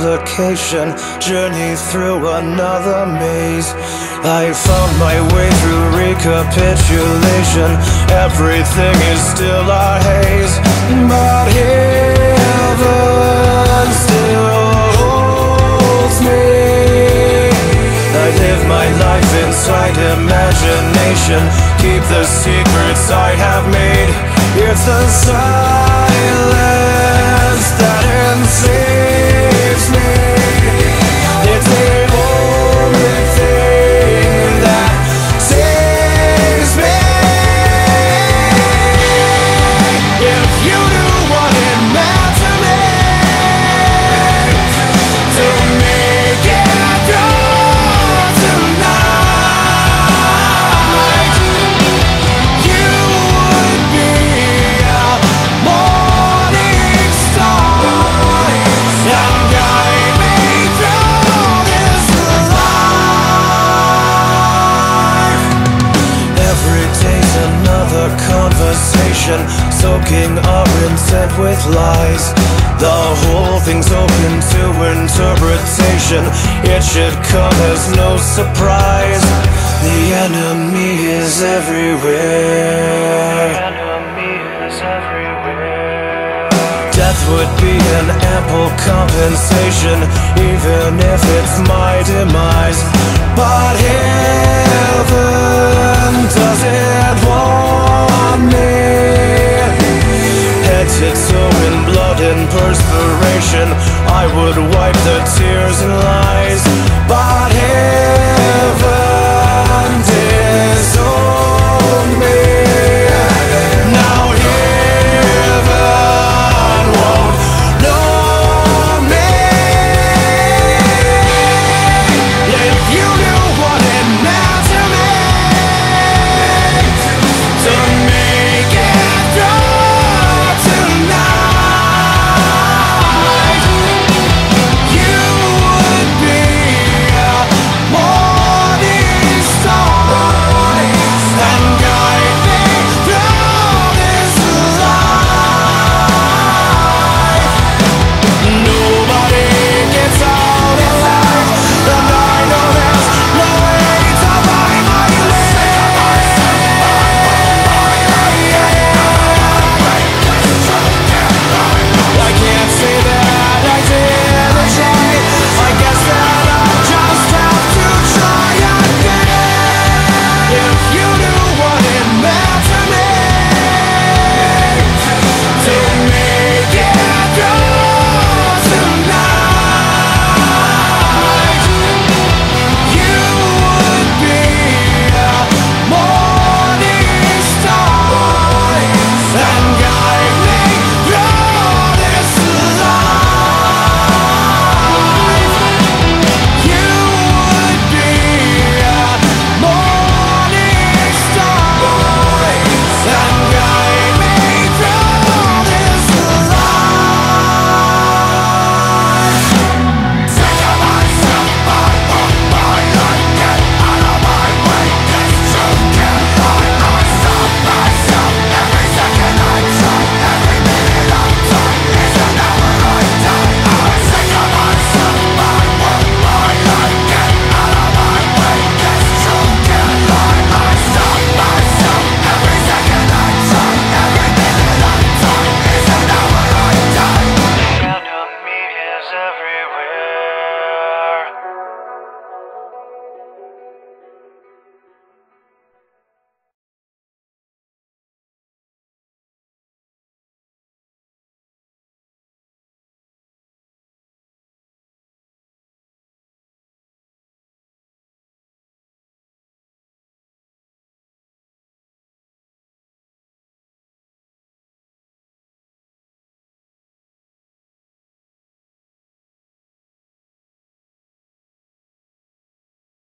application, journey through another maze. I found my way through recapitulation. Everything is still a haze, but heaven still holds me. I live my life inside imagination, keep the secrets I have made. It's the silence that enslaves me. It's the only thing that saves me. If you knew what it meant to make it through tonight, you would be a morning star and guide me through this life. Every day's another conversation, soaking up intent with lies. The whole thing's open to interpretation, it should come as no surprise. The enemy is everywhere. Death would be an ample compensation, even if it's my demise. But heaven doesn't want me. Head to toe in blood and perspiration, I would wipe the tears and lies. But heaven disowned me. Now heaven won't know me. If you knew what it meant to me, to make it through everywhere.